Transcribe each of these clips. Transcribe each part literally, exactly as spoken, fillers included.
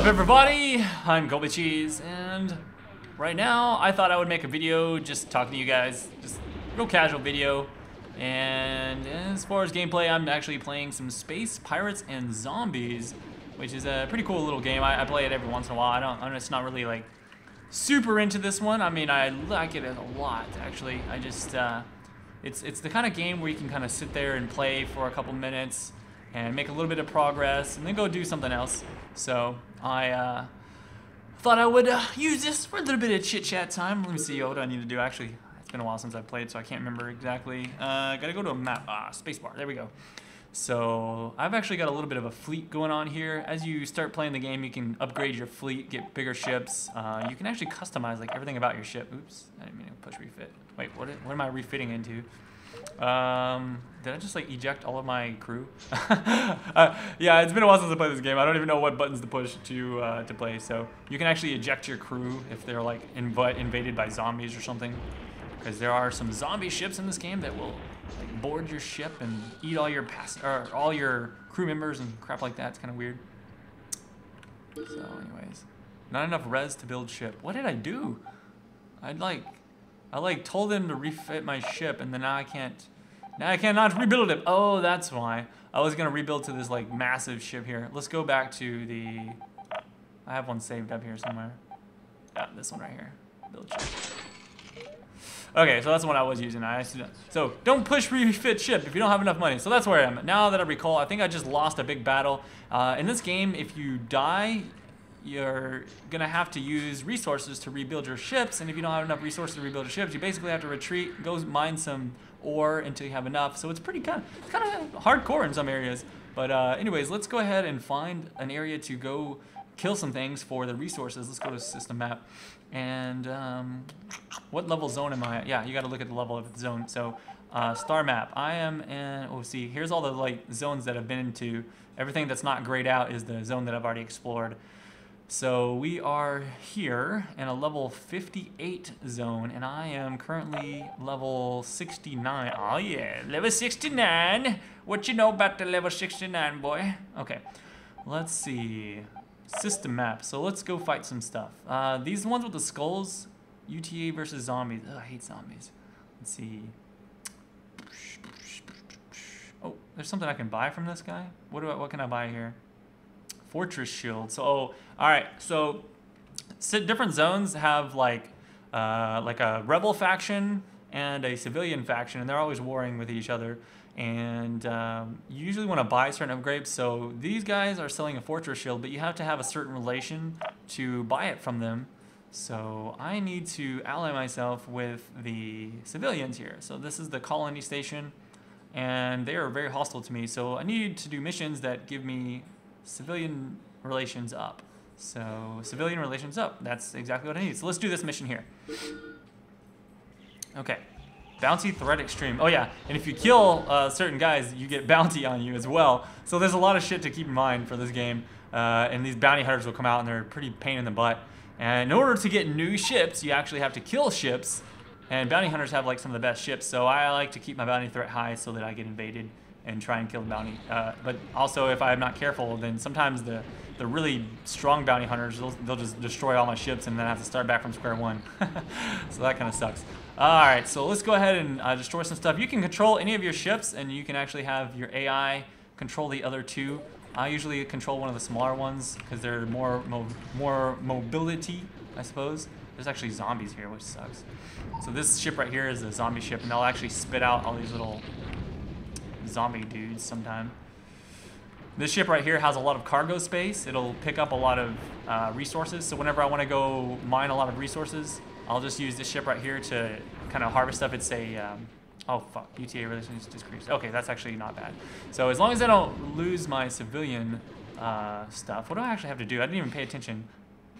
up, everybody? I'm Colby CheeZe, and right now I thought I would make a video just talking to you guys, just a real casual video. And as far as gameplay, I'm actually playing some Space Pirates and Zombies, which is a pretty cool little game. I, I play it every once in a while. I don't. I'm just not really like super into this one. I mean, I like it a lot, actually. I just uh, it's it's the kind of game where you can kind of sit there and play for a couple minutes and make a little bit of progress, and then go do something else. So I uh, thought I would uh, use this for a little bit of chit-chat time. Let me see what do I need to do. Actually, it's been a while since I played, so I can't remember exactly. Uh, gotta go to a map. Ah, spacebar. There we go. So I've actually got a little bit of a fleet going on here. As you start playing the game, you can upgrade your fleet, get bigger ships. Uh, you can actually customize like everything about your ship. Oops, I didn't mean to push refit. Wait, what? What am I refitting into? Um, did I just like eject all of my crew? uh, yeah, it's been a while since I played this game. I don't even know what buttons to push to uh, to play. So you can actually eject your crew if they're like inv invaded by zombies or something, because there are some zombie ships in this game that will like board your ship and eat all your past or all your crew members and crap like that. It's kind of weird. So, anyways, not enough res to build ship. What did I do? I'd like. I like told them to refit my ship, and then now I can't, now I cannot rebuild it. Oh, that's why. I was gonna rebuild to this like massive ship here. Let's go back to the, I have one saved up here somewhere. Yeah, this one right here, build ship. Okay, so that's the one I was using. I So don't push refit ship if you don't have enough money. So that's where I am. Now that I recall, I think I just lost a big battle. Uh, in this game, if you die, you're gonna have to use resources to rebuild your ships, and if you don't have enough resources to rebuild your ships, you basically have to retreat, go mine some ore until you have enough. So it's pretty kind of, kind of hardcore in some areas. But uh, anyways, let's go ahead and find an area to go kill some things for the resources. Let's go to system map, and um, what level zone am I at? Yeah, you got to look at the level of the zone. So uh, star map. I am in. Oh, see, here's all the like zones that I've been into. Everything that's not grayed out is the zone that I've already explored. So we are here in a level fifty-eight zone, and I am currently level sixty-nine. Oh yeah, level sixty-nine. What you know about the level sixty-nine, boy? Okay, let's see. System map. So let's go fight some stuff. Uh, these ones with the skulls, U T A versus zombies. Ugh, I hate zombies. Let's see. Oh, there's something I can buy from this guy. What do I? What can I buy here? Fortress shield. So, oh, all right. So, so different zones have like, uh, like a rebel faction and a civilian faction, and they're always warring with each other. And um, you usually want to buy certain upgrades. So these guys are selling a fortress shield, but you have to have a certain relation to buy it from them. So I need to ally myself with the civilians here. So this is the colony station, and they are very hostile to me. So I need to do missions that give me civilian relations up. So civilian relations up, that's exactly what I need. So let's do this mission here. Okay, bounty threat extreme. Oh yeah, and if you kill uh, certain guys, you get bounty on you as well. So there's a lot of shit to keep in mind for this game, uh, and these bounty hunters will come out and they're a pretty pain in the butt. And in order to get new ships, you actually have to kill ships, and bounty hunters have like some of the best ships. So I like to keep my bounty threat high so that I get invaded and try and kill the bounty. Uh, but also, if I'm not careful, then sometimes the, the really strong bounty hunters, they'll, they'll just destroy all my ships, and then I have to start back from square one. So that kind of sucks. All right, so let's go ahead and uh, destroy some stuff. You can control any of your ships, and you can actually have your A I control the other two. I usually control one of the smaller ones because they're more, mo more mobility, I suppose. There's actually zombies here, which sucks. So this ship right here is a zombie ship, and they'll actually spit out all these little zombie dudes sometime. This ship right here has a lot of cargo space. It'll pick up a lot of uh, resources. So whenever I want to go mine a lot of resources, I'll just use this ship right here to kind of harvest stuff. It's a, um, oh fuck, U T A relations decreased. Okay, that's actually not bad. So as long as I don't lose my civilian uh, stuff, what do I actually have to do? I didn't even pay attention.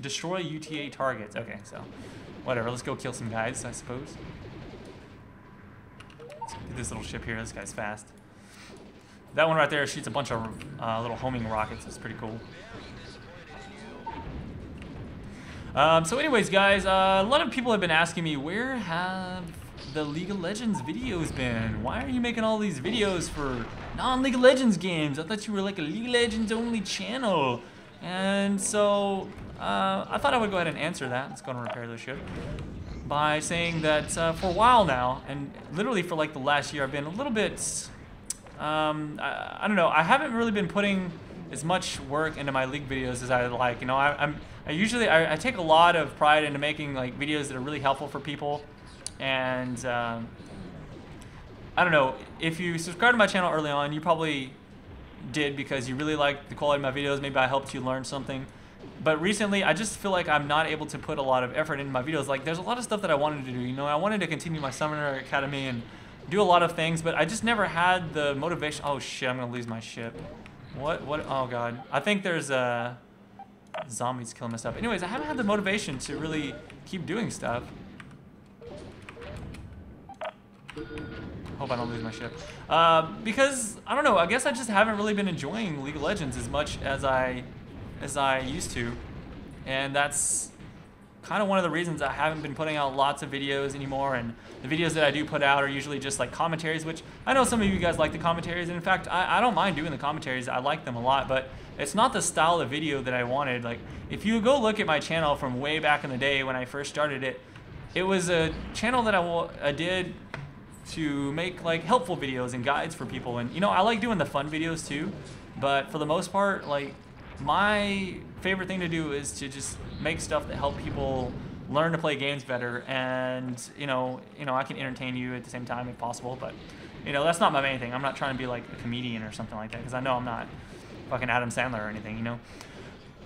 Destroy U T A targets. Okay, so whatever, let's go kill some guys, I suppose. Let's get this little ship here, this guy's fast. That one right there shoots a bunch of uh, little homing rockets. It's pretty cool. Um, so anyways, guys, uh, a lot of people have been asking me, where have the League of Legends videos been? Why are you making all these videos for non-League of Legends games? I thought you were like a League of Legends only channel. And so uh, I thought I would go ahead and answer that. Let's go and repair this ship. By saying that uh, for a while now, and literally for like the last year, I've been a little bit, um, I, I don't know, I haven't really been putting as much work into my League videos as I like. You know, I, I'm, I usually, I, I take a lot of pride into making like videos that are really helpful for people. And um, I don't know, if you subscribed to my channel early on, you probably did because you really liked the quality of my videos. Maybe I helped you learn something. But recently, I just feel like I'm not able to put a lot of effort into my videos. Like, there's a lot of stuff that I wanted to do. You know, I wanted to continue my Summoner Academy and do a lot of things, but I just never had the motivation. Oh, shit, I'm going to lose my ship. What? What? Oh, God. I think there's uh, zombies killing my stuff. Anyways, I haven't had the motivation to really keep doing stuff. Hope I don't lose my ship. Uh, because, I don't know, I guess I just haven't really been enjoying League of Legends as much as I... as I used to, and that's kind of one of the reasons I haven't been putting out lots of videos anymore. And the videos that I do put out are usually just like commentaries, which I know some of you guys like the commentaries, and in fact I, I don't mind doing the commentaries. I like them a lot, but it's not the style of video that I wanted. Like, if you go look at my channel from way back in the day when I first started it, it was a channel that I, I did to make like helpful videos and guides for people, and you know, I like doing the fun videos too, but for the most part, like, my favorite thing to do is to just make stuff that help people learn to play games better, and you know, you know, I can entertain you at the same time if possible. But you know, that's not my main thing. I'm not trying to be like a comedian or something like that, because I know I'm not fucking Adam Sandler or anything, you know.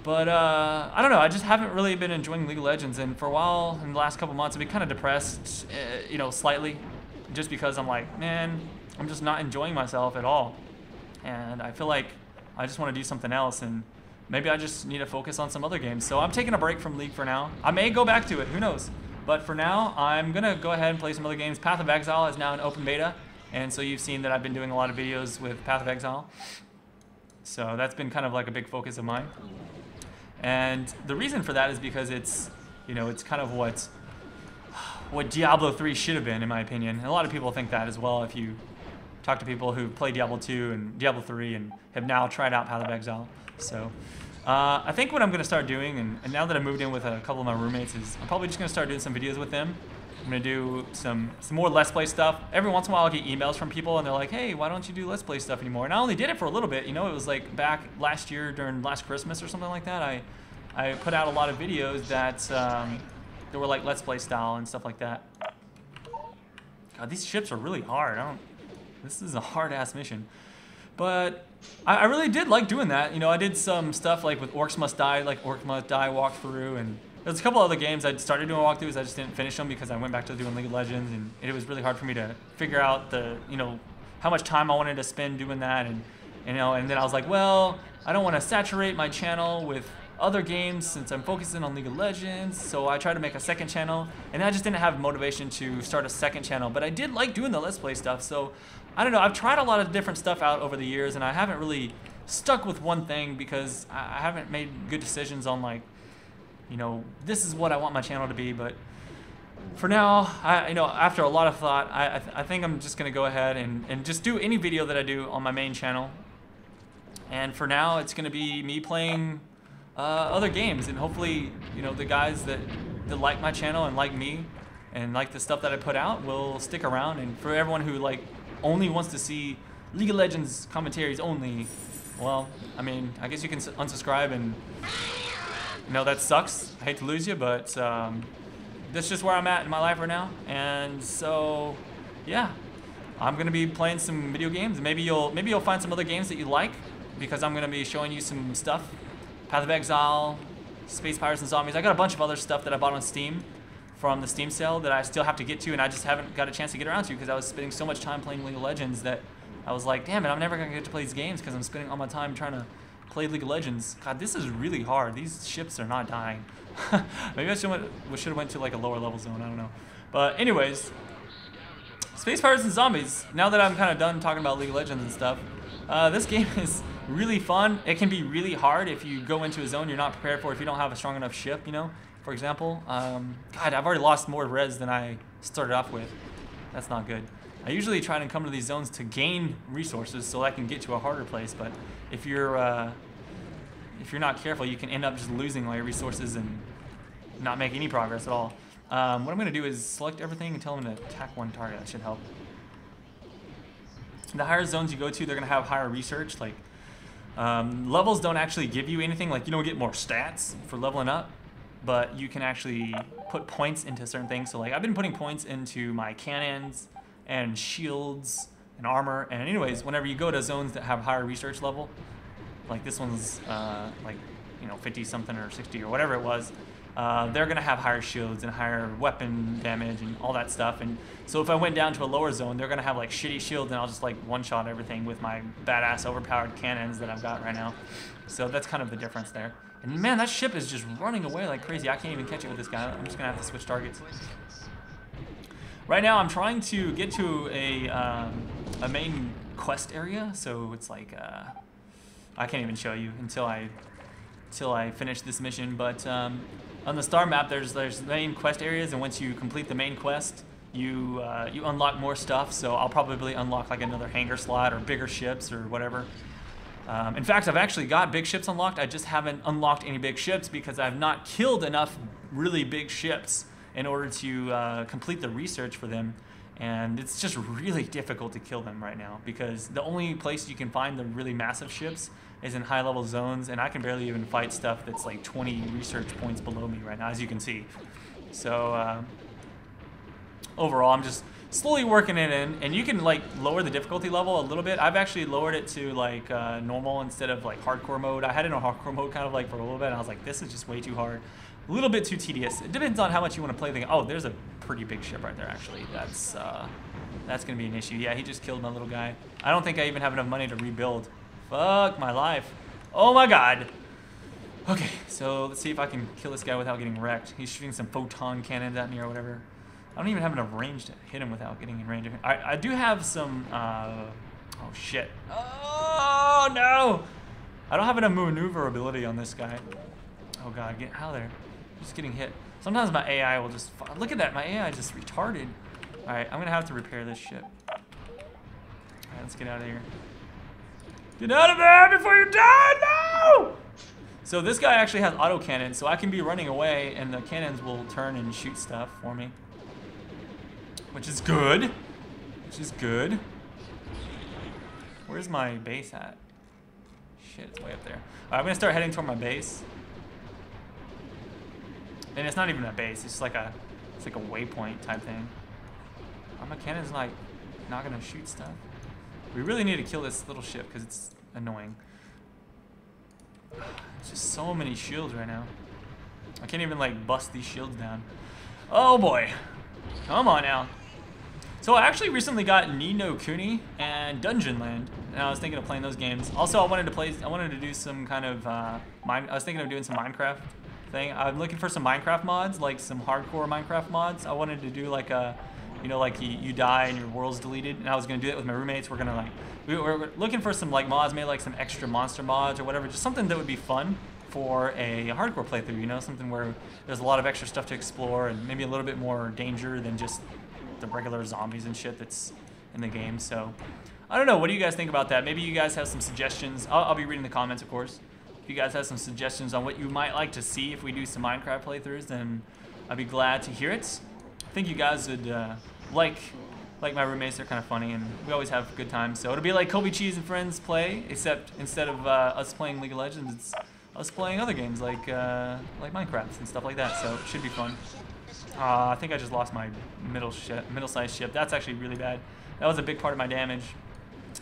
But uh, I don't know. I just haven't really been enjoying League of Legends, and for a while in the last couple months, I've been kind of depressed, uh, you know, slightly, just because I'm like, man, I'm just not enjoying myself at all, and I feel like I just want to do something else and. Maybe I just need to focus on some other games. So I'm taking a break from League for now. I may go back to it, who knows? But for now, I'm gonna go ahead and play some other games. Path of Exile is now in open beta, and so you've seen that I've been doing a lot of videos with Path of Exile. So that's been kind of like a big focus of mine. And the reason for that is because it's, you know, it's kind of what, what Diablo three should have been, in my opinion. And a lot of people think that as well if you talk to people who play Diablo two and Diablo three and have now tried out Path of Exile. So uh, I think what I'm going to start doing, and, and now that I moved in with a couple of my roommates, is I'm probably just going to start doing some videos with them. I'm going to do some, some more Let's Play stuff. Every once in a while I'll get emails from people and they're like, hey, why don't you do Let's Play stuff anymore? And I only did it for a little bit. You know, it was like back last year during last Christmas or something like that. I, I put out a lot of videos that, um, that were like Let's Play style and stuff like that. God, these ships are really hard. I don't, this is a hard-ass mission. But I, I really did like doing that. You know, I did some stuff like with Orcs Must Die, like Orcs Must Die walkthrough, and there's a couple other games I started doing walkthroughs. I just didn't finish them because I went back to doing League of Legends, and it was really hard for me to figure out the, you know, how much time I wanted to spend doing that, and you know, and then I was like, well, I don't want to saturate my channel with other games since I'm focusing on League of Legends. So I tried to make a second channel, and I just didn't have motivation to start a second channel. But I did like doing the Let's Play stuff, so. I don't know, I've tried a lot of different stuff out over the years, and I haven't really stuck with one thing because I haven't made good decisions on, like, you know, this is what I want my channel to be. But for now, I, you know, after a lot of thought, I, I, th I think I'm just going to go ahead and, and just do any video that I do on my main channel. And for now, it's going to be me playing uh, other games, and hopefully, you know, the guys that, that like my channel and like me and like the stuff that I put out will stick around. And for everyone who, like, only wants to see League of Legends commentaries only, well, I mean, I guess you can unsubscribe, and you know, that sucks. I hate to lose you, but um, that's just where I'm at in my life right now. And so, yeah, I'm gonna be playing some video games. Maybe you'll maybe you'll find some other games that you like, because I'm gonna be showing you some stuff. Path of Exile, Space Pirates and Zombies. I got a bunch of other stuff that I bought on Steam from the Steam sale that I still have to get to, and I just haven't got a chance to get around to because I was spending so much time playing League of Legends that I was like, damn it, I'm never gonna get to play these games because I'm spending all my time trying to play League of Legends. God, this is really hard. These ships are not dying. Maybe I should have went, went to like a lower level zone, I don't know. But anyways, Space Pirates and Zombies. Now that I'm kind of done talking about League of Legends and stuff, uh, this game is really fun. It can be really hard if you go into a zone you're not prepared for, if you don't have a strong enough ship, you know? For example, um, God, I've already lost more res than I started off with. That's not good. I usually try to come to these zones to gain resources so I can get to a harder place, but if you're, uh, if you're not careful, you can end up just losing all your resources and not make any progress at all. Um, what I'm going to do is select everything and tell them to attack one target. That should help. The higher zones you go to, they're going to have higher research. Like um, levels don't actually give you anything. Like, you don't get more stats for leveling up, but you can actually put points into certain things. So like I've been putting points into my cannons and shields and armor. And anyways, whenever you go to zones that have higher research level, like this one's uh, like, you know, fifty something or sixty or whatever it was, uh, they're gonna have higher shields and higher weapon damage and all that stuff. And so if I went down to a lower zone, they're gonna have like shitty shields and I'll just like one-shot everything with my badass overpowered cannons that I've got right now. So that's kind of the difference there. And man, that ship is just running away like crazy. I can't even catch it with this guy. I'm just gonna have to switch targets. Right now I'm trying to get to a, um, a main quest area. So it's like, uh, I can't even show you until I, until I finish this mission. But um, on the star map, there's there's main quest areas, and once you complete the main quest, you uh, you unlock more stuff. So I'll probably unlock like another hangar slot or bigger ships or whatever. Um, in fact, I've actually got big ships unlocked. I just haven't unlocked any big ships because I've not killed enough really big ships in order to uh, complete the research for them. And it's just really difficult to kill them right now because the only place you can find the really massive ships is in high level zones, and I can barely even fight stuff that's like twenty research points below me right now, as you can see. So uh, overall, I'm just slowly working it in, and you can like lower the difficulty level a little bit. I've actually lowered it to like uh, normal instead of like hardcore mode. I had it in a hardcore mode kind of like for a little bit, and I was like, this is just way too hard. A little bit too tedious. It depends on how much you want to play the game. Oh, there's a pretty big ship right there, actually. That's uh, that's going to be an issue. Yeah, he just killed my little guy. I don't think I even have enough money to rebuild. Fuck my life. Oh, my God. Okay, so let's see if I can kill this guy without getting wrecked. He's shooting some photon cannons at me or whatever. I don't even have enough range to hit him without getting in range of him. I, I do have some... Uh, oh, shit. Oh, no. I don't have enough maneuverability on this guy. Oh, God. Get out of there. Just getting hit. Sometimes my A I will just... Look at that. My A I is just retarded. All right. I'm going to have to repair this ship. All right. Let's get out of here. Get out of there before you die! No! So this guy actually has autocannons, so I can be running away, and the cannons will turn and shoot stuff for me. Which is good. Which is good. Where's my base at? Shit, it's way up there. All right. I'm going to start heading toward my base. And it's not even a base, it's just like a it's like a waypoint type thing. Oh, my cannon's like not gonna shoot stuff. We really need to kill this little ship because it's annoying. It's just so many shields right now. I can't even like bust these shields down. Oh boy. Come on now. So I actually recently got Ni No Kuni and Dungeon Land, and I was thinking of playing those games. Also I wanted to play I wanted to do some kind of uh mine I was thinking of doing some Minecraft thing. I'm looking for some Minecraft mods, like some hardcore Minecraft mods. I wanted to do like a, you know, like you, you die and your world's deleted, and I was gonna do that with my roommates. We're gonna like, we, we're looking for some like mods, maybe like some extra monster mods or whatever, just something that would be fun for a hardcore playthrough, you know, something where there's a lot of extra stuff to explore and maybe a little bit more danger than just the regular zombies and shit that's in the game. So, I don't know, what do you guys think about that? Maybe you guys have some suggestions. I'll, I'll be reading the comments, of course. If you guys have some suggestions on what you might like to see if we do some Minecraft playthroughs, then I'd be glad to hear it. I think you guys would uh, like like my roommates. They're kind of funny, and we always have a good time. So it'll be like Colby CheeZe and friends play, except instead of uh, us playing League of Legends, it's us playing other games like uh, like Minecraft and stuff like that. So it should be fun. Uh, I think I just lost my middle ship, middle-sized ship. That's actually really bad. That was a big part of my damage.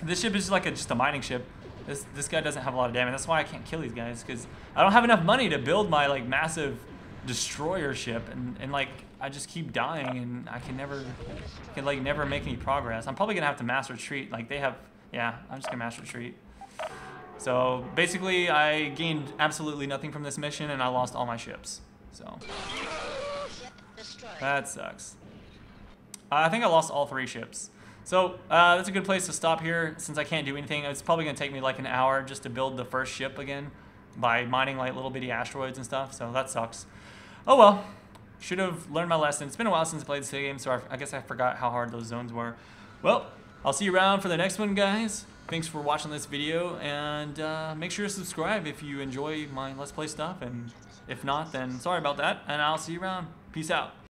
This ship is just like a, just a mining ship. This, this guy doesn't have a lot of damage. That's why I can't kill these guys, because I don't have enough money to build my like massive destroyer ship, and, and like I just keep dying, and I can never can like never make any progress. I'm probably gonna have to mass retreat like they have. Yeah, I'm just gonna mass retreat. So basically I gained absolutely nothing from this mission, and I lost all my ships. So that sucks. I think I lost all three ships. So uh, that's a good place to stop here, since I can't do anything. It's probably going to take me like an hour just to build the first ship again by mining like little bitty asteroids and stuff, so that sucks. Oh well, should have learned my lesson. It's been a while since I played this game, so I, I guess I forgot how hard those zones were. Well, I'll see you around for the next one, guys. Thanks for watching this video, and uh, make sure to subscribe if you enjoy my Let's Play stuff, and if not, then sorry about that, and I'll see you around. Peace out.